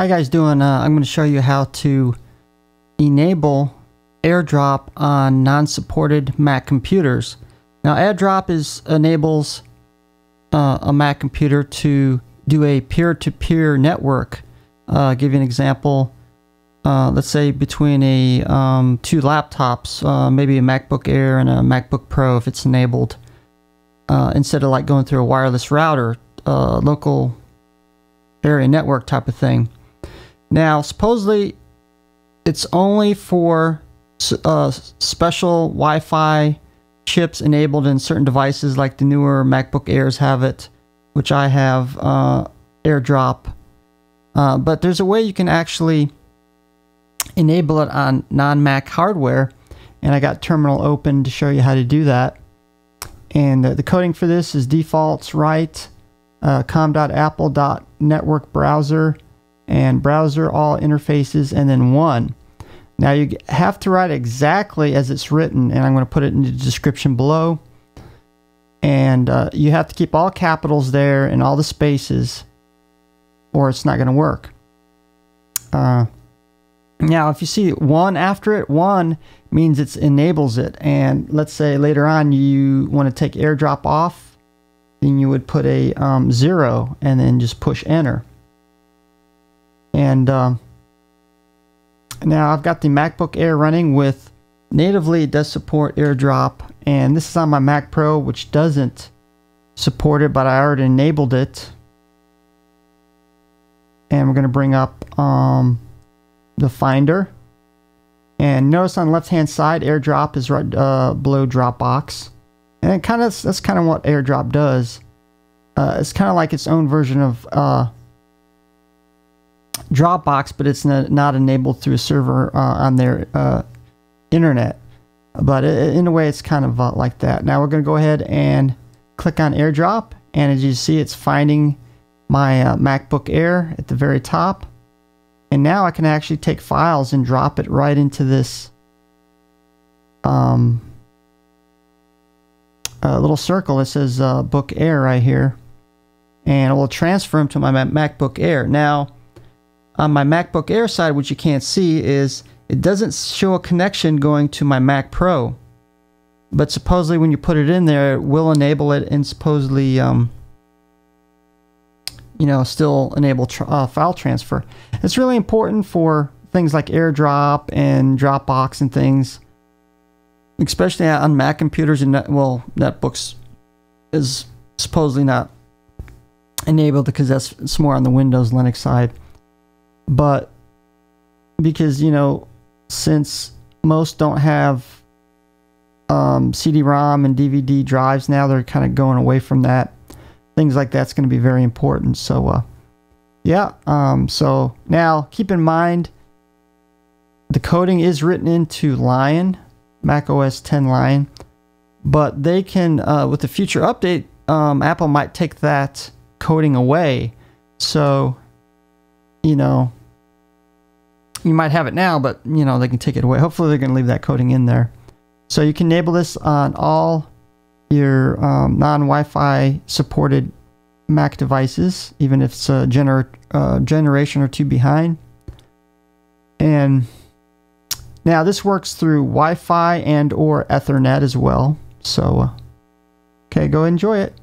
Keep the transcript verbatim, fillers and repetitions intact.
Hi guys doing, uh, I'm going to show you how to enable AirDrop on non-supported Mac computers. Now AirDrop is enables uh, a Mac computer to do a peer-to-peer network. Uh, give you an example, uh, let's say between a um, two laptops, uh, maybe a MacBook Air and a MacBook Pro if it's enabled. Uh, instead of like going through a wireless router, uh, local area network type of thing. Now supposedly it's only for uh, special Wi-Fi chips enabled in certain devices, like the newer MacBook Airs have it, which I have uh, AirDrop. Uh, but there's a way you can actually enable it on non-Mac hardware, and I got terminal open to show you how to do that. And uh, the coding for this is defaults right, uh, com.apple.network browser, and browser all interfaces, and then one. Now you have to write exactly as it's written, and I'm going to put it in the description below. And uh, you have to keep all capitals there and all the spaces, or it's not going to work. Uh, now if you see one after it, one means it enables it. And let's say later on you want to take AirDrop off, then you would put a um, zero and then just push enter. And um, now I've got the MacBook Air running with, natively it does support AirDrop, and this is on my Mac Pro, which doesn't support it, but I already enabled it. And we're going to bring up um, the Finder. And notice on the left-hand side, AirDrop is right uh, below Dropbox. And it kind of, that's kind of what AirDrop does. Uh, it's kind of like its own version of uh, Dropbox, but it's not enabled through a server uh, on their uh, internet. But it, in a way, it's kind of uh, like that. Now we're going to go ahead and click on AirDrop. And as you see, it's finding my uh, MacBook Air at the very top, and now I can actually take files and drop it right into this um, uh, little circle that says uh, Book Air right here, and it will transfer them to my MacBook Air. Now on my MacBook Air side, which you can't see, is it doesn't show a connection going to my Mac Pro, but supposedly when you put it in there, it will enable it, and supposedly um, you know, still enable tr uh, file transfer. It's really important for things like AirDrop and Dropbox and things, especially on Mac computers and net well, NetBooks is supposedly not enabled because that's it's more on the Windows Linux side. But because, you know, since most don't have um, C D ROM and D V D drives now, they're kind of going away from that. Things like that's going to be very important. So uh, yeah, um, so now keep in mind the coding is written into Lion, Mac O S ten Lion, but they can, uh, with the future update, um, Apple might take that coding away. So, you know, you might have it now, but, you know, they can take it away. Hopefully they're going to leave that coding in there. So you can enable this on all your um, non-Wi-Fi supported Mac devices, even if it's a gener uh, generation or two behind. And now this works through Wi-Fi and or Ethernet as well. So, okay, go enjoy it.